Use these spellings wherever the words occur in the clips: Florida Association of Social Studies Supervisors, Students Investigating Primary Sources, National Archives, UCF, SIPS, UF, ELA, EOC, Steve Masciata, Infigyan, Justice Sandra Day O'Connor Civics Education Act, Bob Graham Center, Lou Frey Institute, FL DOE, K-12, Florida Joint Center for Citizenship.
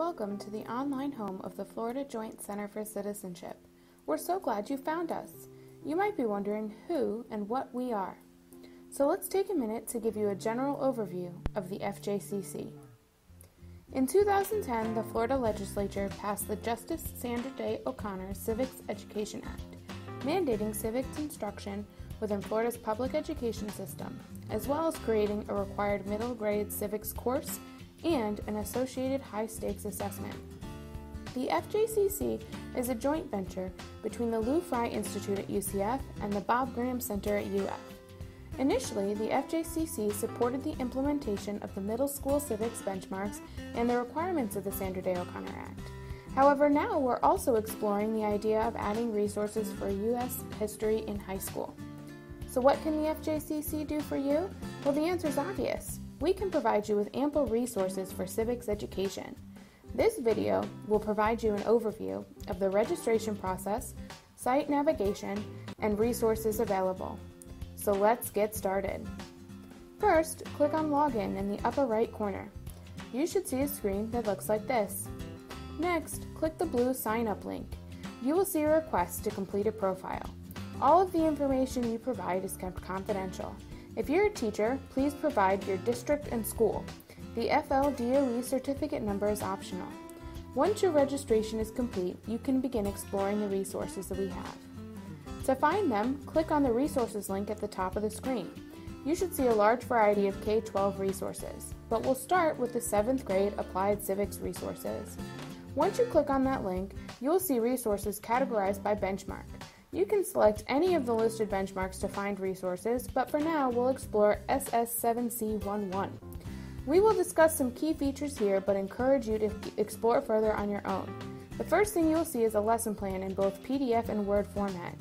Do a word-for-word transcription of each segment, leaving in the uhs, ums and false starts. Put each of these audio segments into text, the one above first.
Welcome to the online home of the Florida Joint Center for Citizenship. We're so glad you found us. You might be wondering who and what we are. So let's take a minute to give you a general overview of the F J C C. In two thousand ten, the Florida Legislature passed the Justice Sandra Day O'Connor Civics Education Act, mandating civics instruction within Florida's public education system, as well as creating a required middle grade civics course and an associated high-stakes assessment. The F J C C is a joint venture between the Lou Frey Institute at U C F and the Bob Graham Center at U F. Initially, the F J C C supported the implementation of the middle school civics benchmarks and the requirements of the Sandra Day O'Connor Act. However, now we're also exploring the idea of adding resources for U S history in high school. So what can the F J C C do for you? Well, the answer's obvious. We can provide you with ample resources for civics education. This video will provide you an overview of the registration process, site navigation, and resources available. So let's get started. First, click on Login in the upper right corner. You should see a screen that looks like this. Next, click the blue Sign Up link. You will see a request to complete a profile. All of the information you provide is kept confidential. If you're a teacher, please provide your district and school. The F L D O E certificate number is optional. Once your registration is complete, you can begin exploring the resources that we have. To find them, click on the resources link at the top of the screen. You should see a large variety of K through twelve resources, but we'll start with the seventh grade Applied Civics resources. Once you click on that link, you'll see resources categorized by benchmark. You can select any of the listed benchmarks to find resources, but for now we'll explore S S seven C eleven. We will discuss some key features here, but encourage you to explore further on your own. The first thing you'll see is a lesson plan in both P D F and Word format.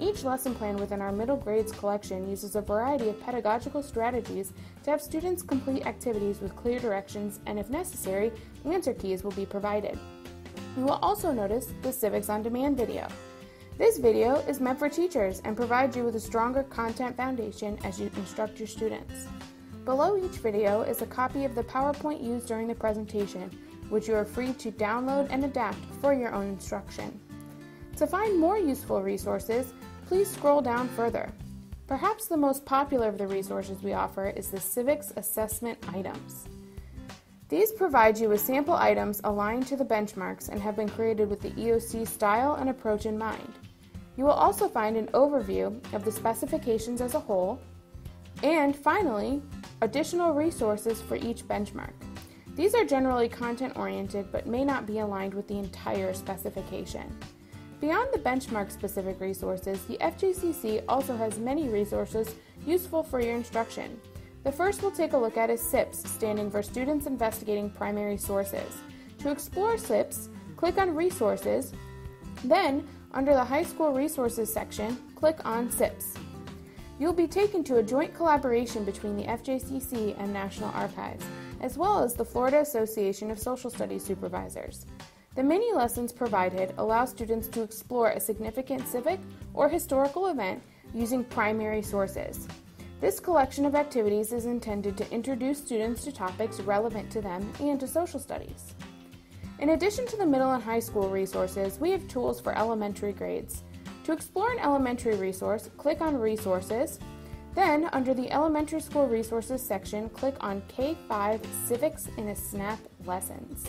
Each lesson plan within our middle grades collection uses a variety of pedagogical strategies to have students complete activities with clear directions, and if necessary, answer keys will be provided. You will also notice the Civics on Demand video. This video is meant for teachers and provides you with a stronger content foundation as you instruct your students. Below each video is a copy of the PowerPoint used during the presentation, which you are free to download and adapt for your own instruction. To find more useful resources, please scroll down further. Perhaps the most popular of the resources we offer is the Civics Assessment Items. These provide you with sample items aligned to the benchmarks and have been created with the E O C style and approach in mind. You will also find an overview of the specifications as a whole, and finally, additional resources for each benchmark. These are generally content-oriented but may not be aligned with the entire specification. Beyond the benchmark-specific resources, the F J C C also has many resources useful for your instruction. The first we'll take a look at is S I P S, standing for Students Investigating Primary Sources. To explore S I P S, click on Resources, then under the High School Resources section, click on S I P S. You'll be taken to a joint collaboration between the F J C C and National Archives, as well as the Florida Association of Social Studies Supervisors. The mini lessons provided allow students to explore a significant civic or historical event using primary sources. This collection of activities is intended to introduce students to topics relevant to them and to social studies. In addition to the middle and high school resources, we have tools for elementary grades. To explore an elementary resource, click on Resources, then under the Elementary School Resources section, click on K through five Civics in a Snap Lessons.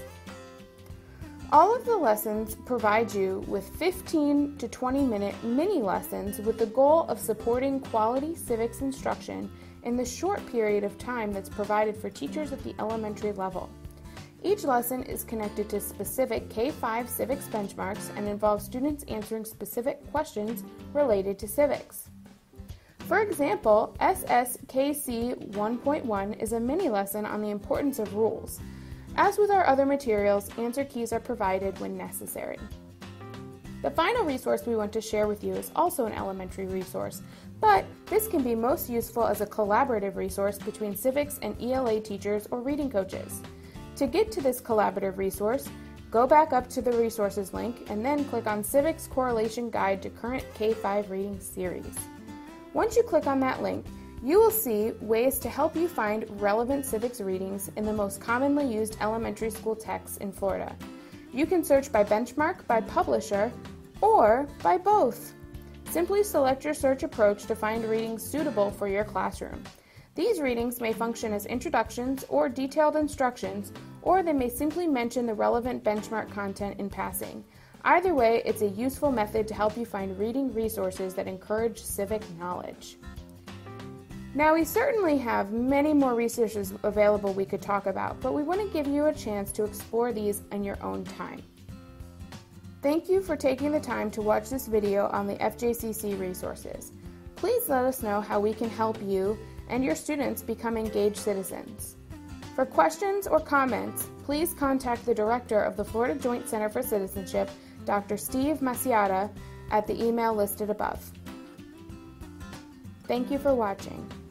All of the lessons provide you with fifteen to twenty minute mini lessons with the goal of supporting quality civics instruction in the short period of time that's provided for teachers at the elementary level. Each lesson is connected to specific K through five civics benchmarks and involves students answering specific questions related to civics. For example, S S K C one point one is a mini lesson on the importance of rules. As with our other materials, answer keys are provided when necessary. The final resource we want to share with you is also an elementary resource, but this can be most useful as a collaborative resource between civics and E L A teachers or reading coaches. To get to this collaborative resource, go back up to the resources link and then click on Civics Correlation Guide to Current K through five Reading Series. Once you click on that link, You will see ways to help you find relevant civics readings in the most commonly used elementary school texts in Florida. You can search by benchmark, by publisher, or by both. Simply select your search approach to find readings suitable for your classroom. These readings may function as introductions or detailed instructions, or they may simply mention the relevant benchmark content in passing. Either way, it's a useful method to help you find reading resources that encourage civic knowledge. Now, we certainly have many more resources available we could talk about, but we want to give you a chance to explore these in your own time. Thank you for taking the time to watch this video on the F J C C resources. Please let us know how we can help you and your students become engaged citizens. For questions or comments, please contact the director of the Florida Joint Center for Citizenship, Doctor Steve Masciata, at the email listed above. Thank you for watching.